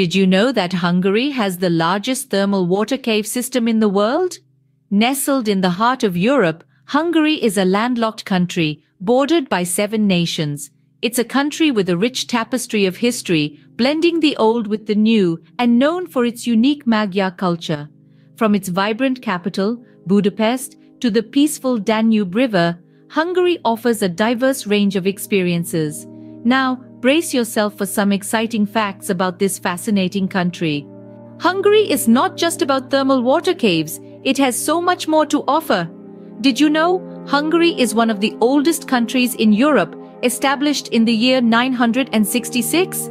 Did you know that Hungary has the largest thermal water cave system in the world? Nestled in the heart of Europe, Hungary is a landlocked country, bordered by 7 nations. It's a country with a rich tapestry of history, blending the old with the new, and known for its unique Magyar culture. From its vibrant capital, Budapest, to the peaceful Danube River, Hungary offers a diverse range of experiences. Now, brace yourself for some exciting facts about this fascinating country. Hungary is not just about thermal water caves, it has so much more to offer. Did you know, Hungary is one of the oldest countries in Europe, established in the year 966?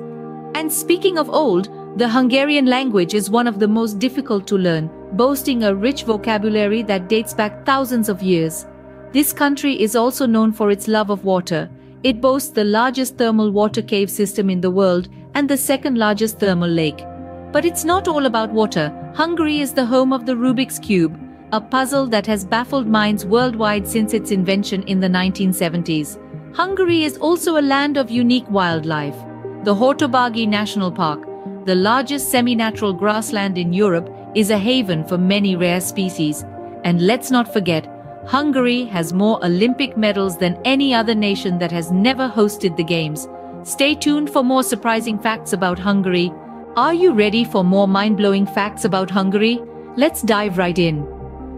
And speaking of old, the Hungarian language is one of the most difficult to learn, boasting a rich vocabulary that dates back thousands of years. This country is also known for its love of water. It boasts the largest thermal water cave system in the world and the second largest thermal lake. But it's not all about water. Hungary is the home of the Rubik's Cube, a puzzle that has baffled minds worldwide since its invention in the 1970s. Hungary is also a land of unique wildlife. The Hortobágy National Park, the largest semi-natural grassland in Europe, is a haven for many rare species. And let's not forget, Hungary has more Olympic medals than any other nation that has never hosted the games. Stay tuned for more surprising facts about Hungary. Are you ready for more mind-blowing facts about Hungary? Let's dive right in.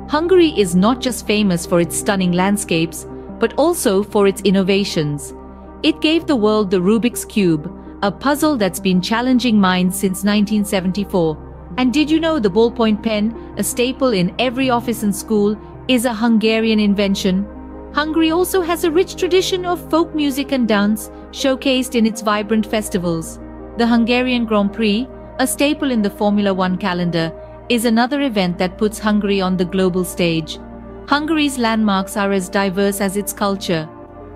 Hungary is not just famous for its stunning landscapes, but also for its innovations. It gave the world the Rubik's Cube, a puzzle that's been challenging minds since 1974. And did you know the ballpoint pen, a staple in every office and school, is a Hungarian invention? Hungary also has a rich tradition of folk music and dance, showcased in its vibrant festivals. The Hungarian Grand Prix, a staple in the Formula One calendar, is another event that puts Hungary on the global stage. Hungary's landmarks are as diverse as its culture.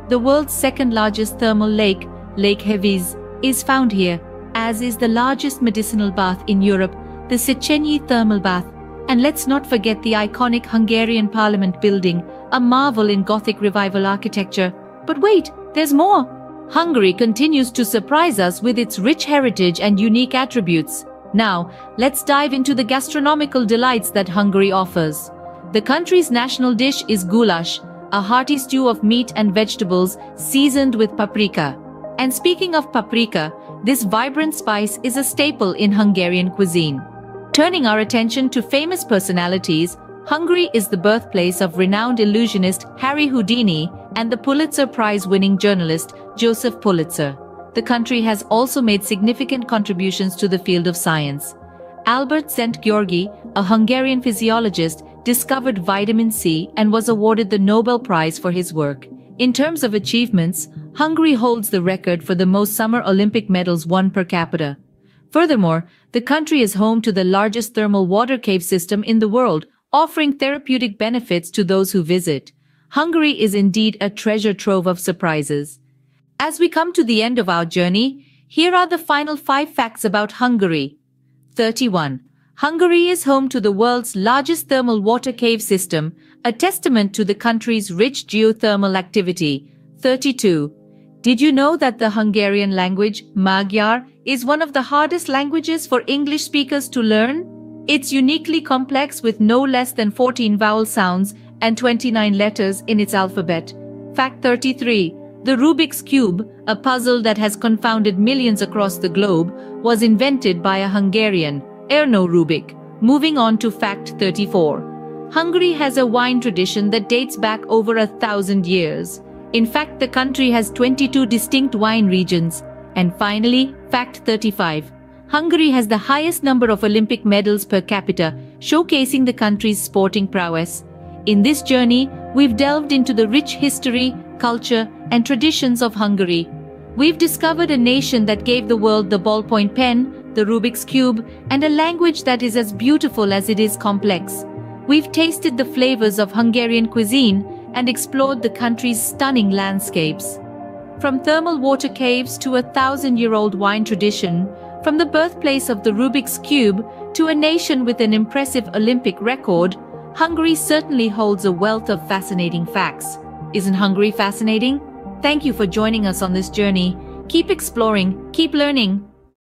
The world's second-largest thermal lake, Lake Hévíz, is found here, as is the largest medicinal bath in Europe, the Széchenyi thermal bath. And let's not forget the iconic Hungarian Parliament building, a marvel in Gothic Revival architecture. But wait, there's more! Hungary continues to surprise us with its rich heritage and unique attributes. Now, let's dive into the gastronomical delights that Hungary offers. The country's national dish is goulash, a hearty stew of meat and vegetables seasoned with paprika. And speaking of paprika, this vibrant spice is a staple in Hungarian cuisine. Turning our attention to famous personalities, Hungary is the birthplace of renowned illusionist Harry Houdini and the Pulitzer Prize-winning journalist Joseph Pulitzer. The country has also made significant contributions to the field of science. Albert Szent-Györgyi, a Hungarian physiologist, discovered vitamin C and was awarded the Nobel Prize for his work. In terms of achievements, Hungary holds the record for the most Summer Olympic medals won per capita. Furthermore, the country is home to the largest thermal water cave system in the world, offering therapeutic benefits to those who visit. Hungary is indeed a treasure trove of surprises. As we come to the end of our journey, here are the final 5 facts about Hungary. 31. Hungary is home to the world's largest thermal water cave system, a testament to the country's rich geothermal activity. 32. Did you know that the Hungarian language, Magyar, is one of the hardest languages for English speakers to learn? It's uniquely complex with no less than 14 vowel sounds and 29 letters in its alphabet. Fact 33. The Rubik's Cube, a puzzle that has confounded millions across the globe, was invented by a Hungarian, Ernő Rubik. Moving on to fact 34. Hungary has a wine tradition that dates back over 1,000 years. In fact, the country has 22 distinct wine regions. And finally, fact 35. Hungary has the highest number of Olympic medals per capita, showcasing the country's sporting prowess. In this journey, we've delved into the rich history, culture, and traditions of Hungary. We've discovered a nation that gave the world the ballpoint pen, the Rubik's Cube, and a language that is as beautiful as it is complex. We've tasted the flavors of Hungarian cuisine and explored the country's stunning landscapes. From thermal water caves to a 1,000-year-old wine tradition, from the birthplace of the Rubik's Cube to a nation with an impressive Olympic record, Hungary certainly holds a wealth of fascinating facts. Isn't Hungary fascinating? Thank you for joining us on this journey. Keep exploring, keep learning.